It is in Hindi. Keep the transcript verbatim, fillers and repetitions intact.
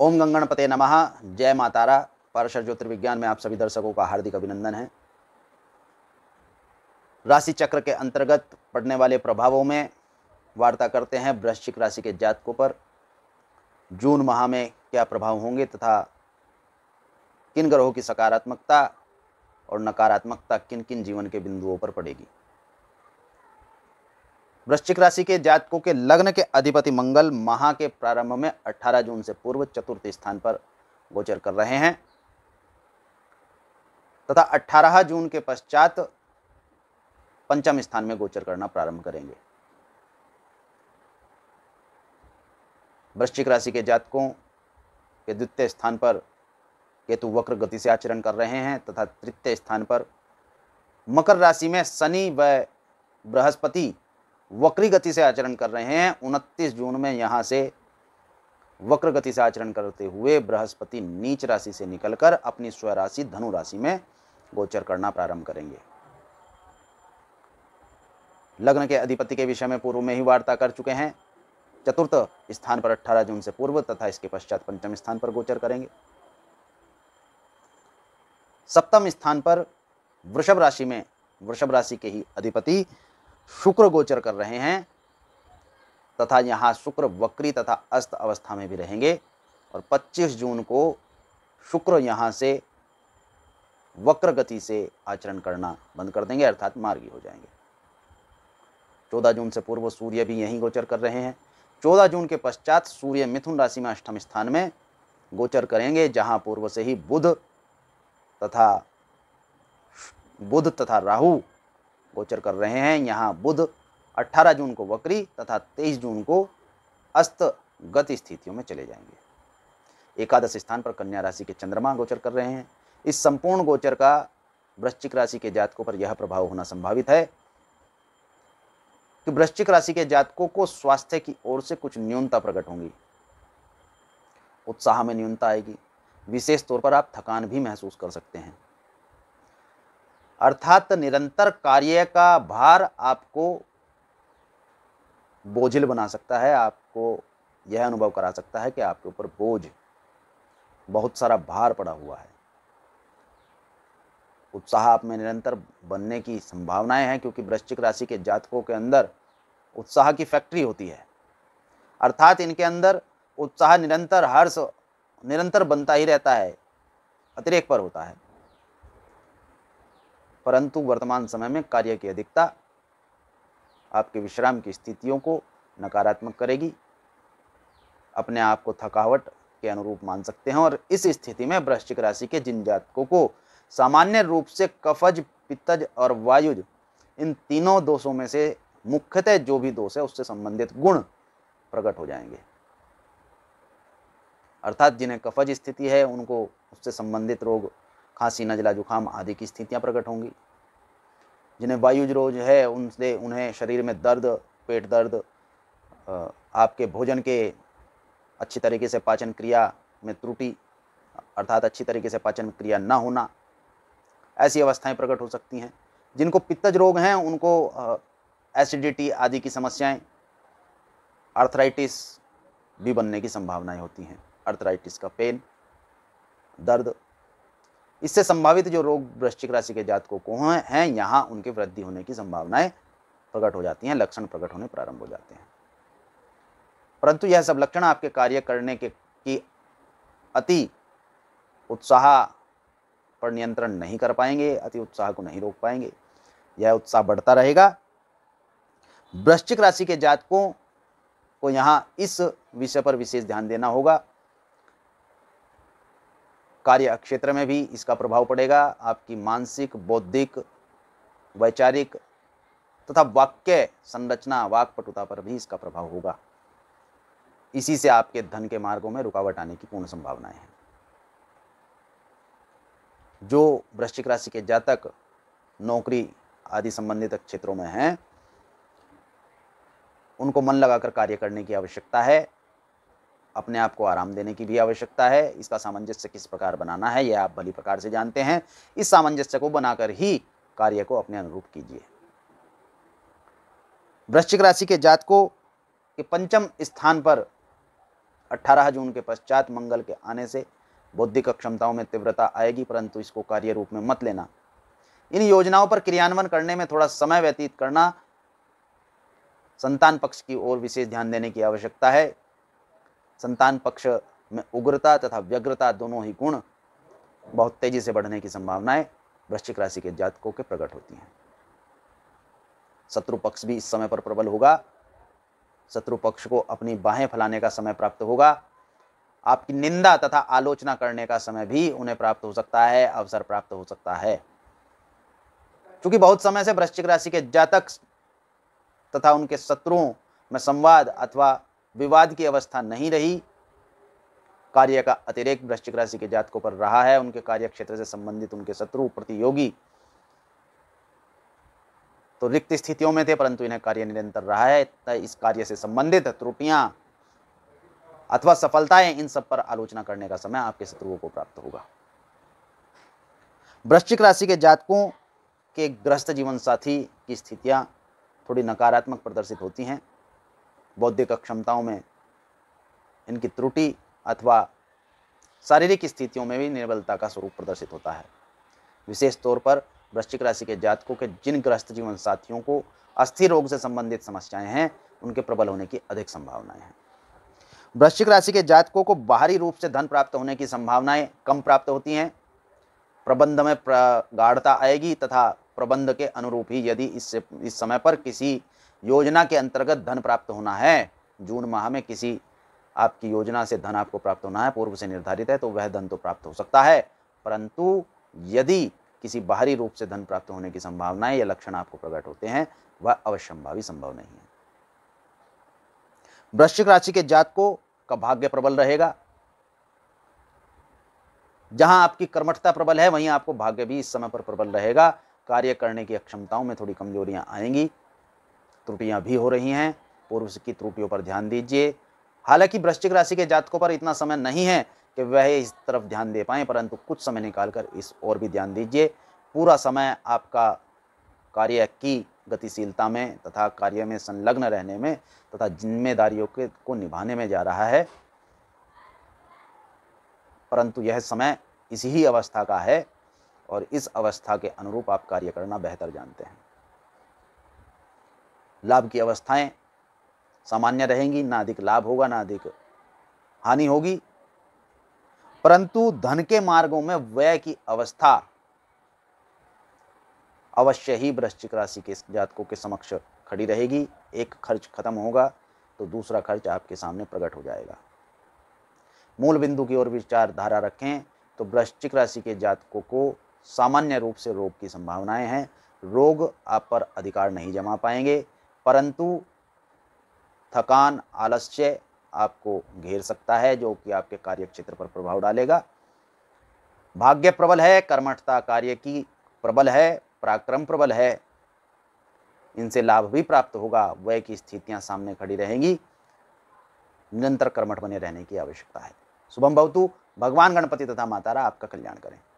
ओम गंगणपते नमः। जय मातारा। पाराशर ज्योतिर्विज्ञान में आप सभी दर्शकों का हार्दिक अभिनंदन है। राशि चक्र के अंतर्गत पड़ने वाले प्रभावों में वार्ता करते हैं। वृश्चिक राशि के जातकों पर जून माह में क्या प्रभाव होंगे तथा किन ग्रहों की सकारात्मकता और नकारात्मकता किन किन जीवन के बिंदुओं पर पड़ेगी। वृश्चिक राशि के जातकों के लग्न के अधिपति मंगल माह के प्रारंभ में अठारह जून से पूर्व चतुर्थ स्थान पर गोचर कर रहे हैं तथा अठारह जून के पश्चात पंचम स्थान में गोचर करना प्रारंभ करेंगे। वृश्चिक राशि के जातकों के द्वितीय स्थान पर केतु वक्र गति से आचरण कर रहे हैं तथा तृतीय स्थान पर मकर राशि में शनि व बृहस्पति वक्री गति से आचरण कर रहे हैं। उनतीस जून में यहाँ से वक्र गति से आचरण करते हुए बृहस्पति नीच राशि से निकलकर अपनी स्व राशि धनु राशि में गोचर करना प्रारंभ करेंगे। लग्न के अधिपति के विषय में पूर्व में ही वार्ता कर चुके हैं। चतुर्थ स्थान पर अठारह जून से पूर्व तथा इसके पश्चात पंचम स्थान पर गोचर करेंगे। सप्तम स्थान पर वृषभ राशि में वृषभ राशि के ही अधिपति शुक्र गोचर कर रहे हैं तथा यहाँ शुक्र वक्री तथा अस्त अवस्था में भी रहेंगे और पच्चीस जून को शुक्र यहाँ से वक्र गति से आचरण करना बंद कर देंगे अर्थात मार्गी हो जाएंगे। चौदह जून से पूर्व सूर्य भी यहीं गोचर कर रहे हैं। चौदह जून के पश्चात सूर्य मिथुन राशि में अष्टम स्थान में गोचर करेंगे जहाँ पूर्व से ही बुध तथा बुध तथा राहु गोचर कर रहे हैं। यहाँ बुध अठारह जून को वक्री तथा तेईस जून को अस्त गति स्थितियों में चले जाएंगे। एकादश स्थान पर कन्या राशि के चंद्रमा गोचर कर रहे हैं। इस संपूर्ण गोचर का वृश्चिक राशि के जातकों पर यह प्रभाव होना संभावित है कि वृश्चिक राशि के जातकों को स्वास्थ्य की ओर से कुछ न्यूनता प्रकट होंगी। उत्साह में न्यूनता आएगी। विशेष तौर पर आप थकान भी महसूस कर सकते हैं अर्थात निरंतर कार्य का भार आपको बोझिल बना सकता है। आपको यह अनुभव करा सकता है कि आपके ऊपर बोझ बहुत सारा भार पड़ा हुआ है। उत्साह आप में निरंतर बनने की संभावनाएं हैं क्योंकि वृश्चिक राशि के जातकों के अंदर उत्साह की फैक्ट्री होती है अर्थात इनके अंदर उत्साह निरंतर हर्ष निरंतर बनता ही रहता है अतिरेक पर होता है। परंतु वर्तमान समय में कार्य की अधिकता आपके विश्राम की स्थितियों को नकारात्मक करेगी। अपने आप को थकावट के अनुरूप मान सकते हैं और इस स्थिति में वृश्चिक राशि के जिन जातकों को सामान्य रूप से कफज पित्तज और वायुज इन तीनों दोषों में से मुख्यतः जो भी दोष है उससे संबंधित गुण प्रकट हो जाएंगे अर्थात जिन्हें कफज स्थिति है उनको उससे संबंधित रोग खांसी नजला जुकाम आदि की स्थितियां प्रकट होंगी। जिन्हें वायुज रोग है उनसे उन्हें शरीर में दर्द पेट दर्द आपके भोजन के अच्छी तरीके से पाचन क्रिया में त्रुटि अर्थात अच्छी तरीके से पाचन क्रिया ना होना ऐसी अवस्थाएं प्रकट हो सकती हैं। जिनको पित्तज रोग हैं उनको एसिडिटी आदि की समस्याएं आर्थराइटिस भी बनने की संभावनाएं होती हैं। आर्थराइटिस का पेन दर्द इससे संभावित जो रोग वृश्चिक राशि के जातकों को हैं यहाँ उनके वृद्धि होने की संभावनाएं प्रकट हो जाती हैं। लक्षण प्रकट होने प्रारंभ हो जाते हैं परंतु यह सब लक्षण आपके कार्य करने के की अति उत्साह पर नियंत्रण नहीं कर पाएंगे अति उत्साह को नहीं रोक पाएंगे। यह उत्साह बढ़ता रहेगा। वृश्चिक राशि के जातकों को यहाँ इस विषय पर विशेष ध्यान देना होगा। कार्य क्षेत्र में भी इसका प्रभाव पड़ेगा। आपकी मानसिक बौद्धिक वैचारिक तथा वाक्य संरचना वाक्पटुता पर भी इसका प्रभाव होगा। इसी से आपके धन के मार्गों में रुकावट आने की पूर्ण संभावनाएं हैं। जो वृश्चिक राशि के जातक नौकरी आदि संबंधित क्षेत्रों में हैं उनको मन लगाकर कार्य करने की आवश्यकता है। अपने आप को आराम देने की भी आवश्यकता है। इसका सामंजस्य किस प्रकार बनाना है यह आप भली प्रकार से जानते हैं। इस सामंजस्य को बनाकर ही कार्य को अपने अनुरूप कीजिए। वृश्चिक राशि के जातकों के पंचम स्थान पर अठारह जून के पश्चात मंगल के आने से बौद्धिक अक्षमताओं में तीव्रता आएगी, परंतु इसको कार्य रूप में मत लेना। इन योजनाओं पर क्रियान्वयन करने में थोड़ा समय व्यतीत करना, संतान पक्ष की ओर विशेष ध्यान देने की आवश्यकता है। संतान पक्ष में उग्रता तथा व्यग्रता दोनों ही गुण बहुत तेजी से बढ़ने की संभावनाएं वृश्चिक राशि के जातकों के प्रकट होती हैं। शत्रु पक्ष भी इस समय पर प्रबल होगा। शत्रु पक्ष को अपनी बाहें फैलाने का समय प्राप्त होगा। आपकी निंदा तथा आलोचना करने का समय भी उन्हें प्राप्त हो सकता है, अवसर प्राप्त हो सकता है। चूंकि बहुत समय से वृश्चिक राशि के जातक तथा उनके शत्रुओं में संवाद अथवा विवाद की अवस्था नहीं रही, कार्य का अतिरेक वृश्चिक राशि के जातकों पर रहा है। उनके कार्य क्षेत्र से संबंधित उनके शत्रु प्रतियोगी तो रिक्त स्थितियों में थे, परंतु इन्हें कार्य निरंतर रहा है। इस कार्य से संबंधित त्रुटियां अथवा सफलताएं, इन सब पर आलोचना करने का समय आपके शत्रुओं को प्राप्त होगा। वृश्चिक राशि के जातकों के गृहस्थ जीवन साथी की स्थितियां थोड़ी नकारात्मक प्रदर्शित होती हैं। बौद्धिक अक्षमताओं में इनकी त्रुटि अथवा शारीरिक स्थितियों में भी निर्बलता का स्वरूप प्रदर्शित होता है। विशेष तौर पर वृश्चिक राशि के जातकों के जिन गृहस्थ जीवन साथियों को अस्थि रोग से संबंधित समस्याएं हैं, उनके प्रबल होने की अधिक संभावनाएं हैं। वृश्चिक राशि के जातकों को बाहरी रूप से धन प्राप्त होने की संभावनाएं कम प्राप्त होती हैं। प्रबंध में प्रगाढ़ता आएगी तथा प्रबंध के अनुरूप ही यदि इससे इस समय पर किसी योजना के अंतर्गत धन प्राप्त होना है, जून माह में किसी आपकी योजना से धन आपको प्राप्त होना है, पूर्व से निर्धारित है, तो वह धन तो प्राप्त हो सकता है, परंतु यदि किसी बाहरी रूप से धन प्राप्त होने की संभावनाएं या लक्षण आपको प्रकट होते हैं, वह अवश्यंभावी संभव नहीं है। वृश्चिक राशि के जातकों का भाग्य प्रबल रहेगा। जहां आपकी कर्मठता प्रबल है, वहीं आपको भाग्य भी इस समय पर प्रबल रहेगा। कार्य करने की अक्षमताओं में थोड़ी कमजोरियां आएंगी, त्रुटियां भी हो रही हैं। पूर्व की त्रुटियों पर ध्यान दीजिए। हालांकि वृश्चिक राशि के जातकों पर इतना समय नहीं है कि वह इस तरफ ध्यान दे पाएं, परंतु कुछ समय निकालकर इस ओर भी ध्यान दीजिए। पूरा समय आपका कार्य की गतिशीलता में तथा कार्य में संलग्न रहने में तथा जिम्मेदारियों के को निभाने में जा रहा है, परंतु यह समय इसी ही अवस्था का है और इस अवस्था के अनुरूप आप कार्य करना बेहतर जानते हैं। लाभ की अवस्थाएं सामान्य रहेंगी, ना अधिक लाभ होगा ना अधिक हानि होगी, परंतु धन के मार्गों में व्यय की अवस्था अवश्य ही वृश्चिक राशि के जातकों के समक्ष खड़ी रहेगी। एक खर्च खत्म होगा तो दूसरा खर्च आपके सामने प्रकट हो जाएगा। मूल बिंदु की ओर विचारधारा रखें तो वृश्चिक राशि के जातकों को सामान्य रूप से रोग की संभावनाएं हैं। रोग आप पर अधिकार नहीं जमा पाएंगे, परंतु थकान, आलस्य आपको घेर सकता है, जो कि आपके कार्य क्षेत्र पर प्रभाव डालेगा। भाग्य प्रबल है, कर्मठता कार्य की प्रबल है, पराक्रम प्रबल है, इनसे लाभ भी प्राप्त होगा। व्यय की स्थितियां सामने खड़ी रहेंगी। निरंतर कर्मठ बने रहने की आवश्यकता है। शुभम भवतु। भगवान गणपति तथा मातारा आपका कल्याण करें।